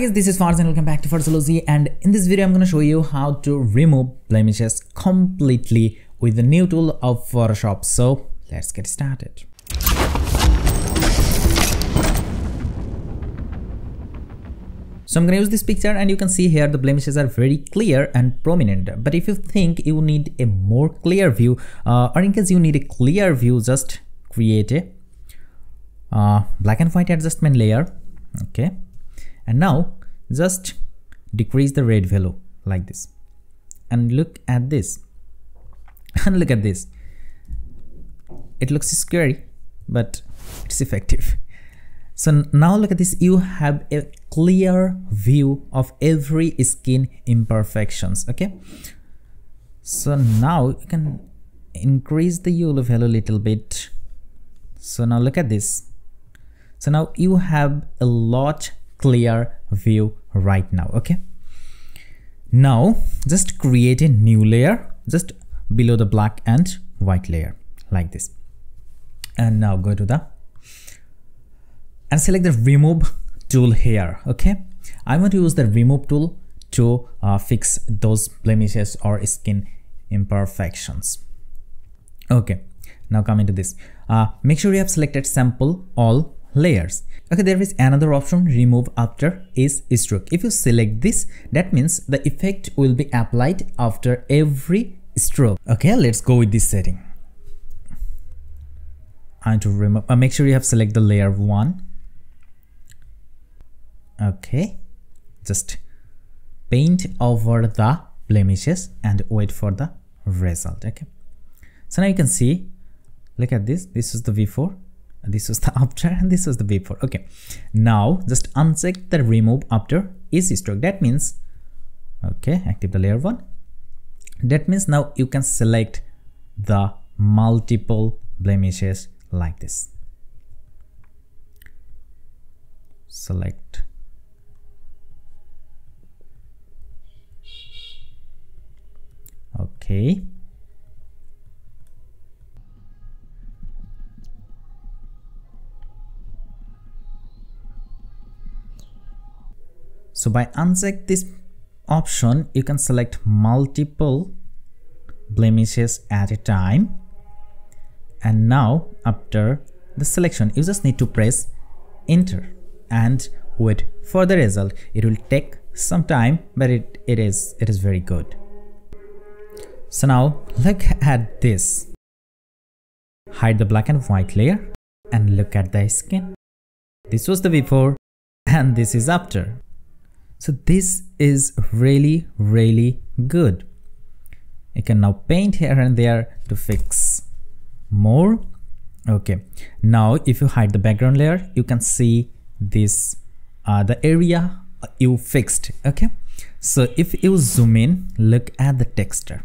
Hi guys, this is Farz and welcome back to Farzzology, and in this video I'm going to show you how to remove blemishes completely with the new tool of Photoshop. So let's get started. So I'm going to use this picture and you can see here the blemishes are very clear and prominent. But if you think you need a more clear view or in case you need a clear view, just create a black and white adjustment layer. Okay. And now just decrease the red value like this and look at this and look at this. It looks scary, but it's effective. So now look at this, you have a clear view of every skin imperfections. Okay, so now you can increase the yellow value a little bit. So now look at this. So now you have a lot clear view right now. Okay, now just create a new layer just below the black and white layer like this, and now go to the and select the remove tool here. Okay, I want to use the remove tool to fix those blemishes or skin imperfections. Okay, now come into this, make sure you have selected sample all layers. Okay, there is another option, remove after each stroke. If you select this, that means the effect will be applied after every stroke. Okay, let's go with this setting. And to remove, make sure you have select the layer 1. Okay, just paint over the blemishes and wait for the result. Okay, so now you can see, look at this, this is the before, this was the after, and this was the before. Okay, now just uncheck the remove after each stroke. That means, okay, active the layer 1. That means now you can select the multiple blemishes like this. Select. Okay. So by uncheck this option, you can select multiple blemishes at a time. And now after the selection, you just need to press enter and wait for the result. It will take some time, but it is very good. So now look at this. Hide the black and white layer and look at the skin. This was the before and this is after. So this is really good. You can now paint here and there to fix more. Okay, now if you hide the background layer, you can see this the area you fixed. Okay, so if you zoom in, look at the texture.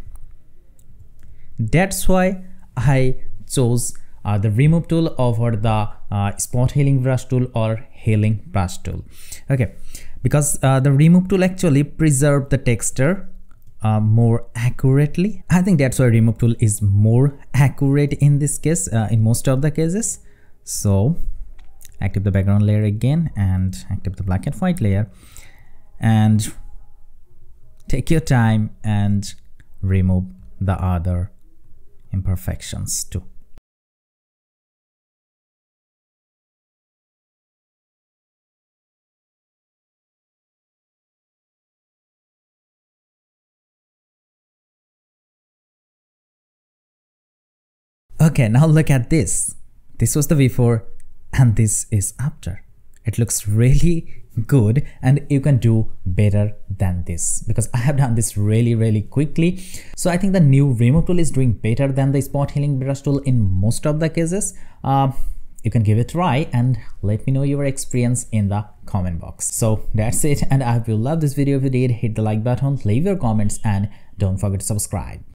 That's why I chose the remove tool over the spot healing brush tool or healing brush tool. Okay, because the remove tool actually preserve the texture more accurately. I think that's why remove tool is more accurate in this case, in most of the cases. So active the background layer again and active the black and white layer and take your time and remove the other imperfections too. Okay, now look at this. This was the before and this is after. It looks really good and you can do better than this because I have done this really quickly. So I think the new remove tool is doing better than the spot healing brush tool in most of the cases. You can give it a try and let me know your experience in the comment box. So that's it, and I hope you love this video. If you did, hit the like button, leave your comments, and don't forget to subscribe.